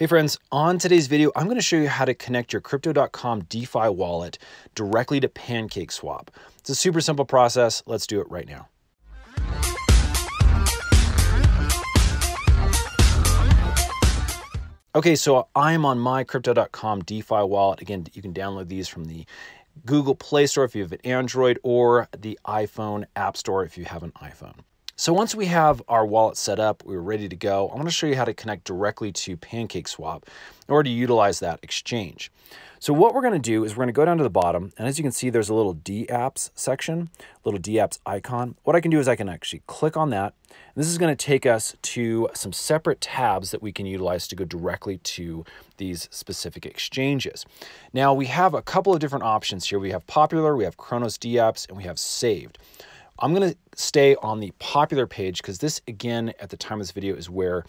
Hey friends, on today's video, I'm going to show you how to connect your Crypto.com DeFi wallet directly to PancakeSwap. It's a super simple process. Let's do it right now. Okay, so I'm on my Crypto.com DeFi wallet. Again, you can download these from the Google Play Store if you have an Android or the iPhone App Store if you have an iPhone. So once we have our wallet set up, we're ready to go. I want to show you how to connect directly to PancakeSwap in order to utilize that exchange. So what we're going to do is we're going to go down to the bottom, and as you can see, there's a little DApps section, little DApps icon. What I can do is I can actually click on that. This is going to take us to some separate tabs that we can utilize to go directly to these specific exchanges. Now we have a couple of different options here. We have popular, we have Cronos DApps, and we have saved. I'm going to stay on the popular page because this, again, at the time of this video is where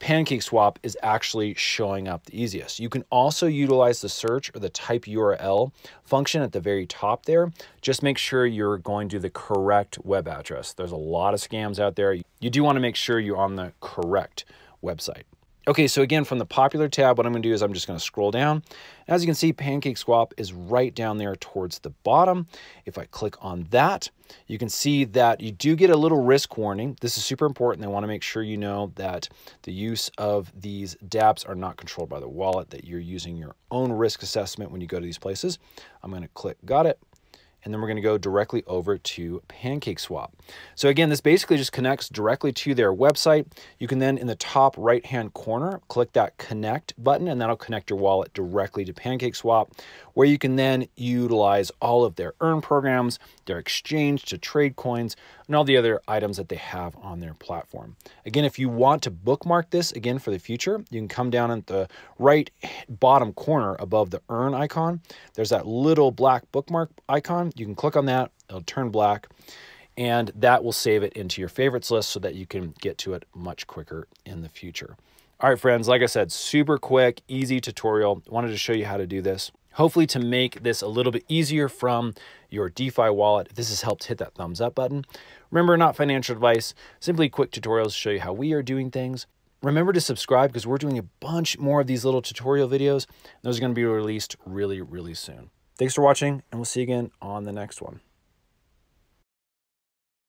PancakeSwap is actually showing up the easiest. You can also utilize the search or the type URL function at the very top there. Just make sure you're going to the correct web address. There's a lot of scams out there. You do want to make sure you're on the correct website. Okay, so again, from the popular tab, what I'm going to do is I'm just going to scroll down. As you can see, PancakeSwap is right down there towards the bottom. If I click on that, you can see that you do get a little risk warning. This is super important. They want to make sure you know that the use of these dApps are not controlled by the wallet, that you're using your own risk assessment when you go to these places. I'm going to click got it. And then we're going to go directly over to PancakeSwap. So again, this basically just connects directly to their website. You can then in the top right-hand corner, click that connect button, and that'll connect your wallet directly to PancakeSwap, where you can then utilize all of their earn programs, their exchange to trade coins, and all the other items that they have on their platform. Again, if you want to bookmark this again for the future, you can come down at the right bottom corner above the earn icon. There's that little black bookmark icon. You can click on that, it'll turn black, and that will save it into your favorites list so that you can get to it much quicker in the future. All right, friends, like I said, super quick, easy tutorial. Wanted to show you how to do this. Hopefully to make this a little bit easier from your DeFi wallet. If this has helped, hit that thumbs up button. Remember, not financial advice, simply quick tutorials to show you how we are doing things. Remember to subscribe because we're doing a bunch more of these little tutorial videos. Those are going to be released really, really soon. Thanks for watching, and we'll see you again on the next one.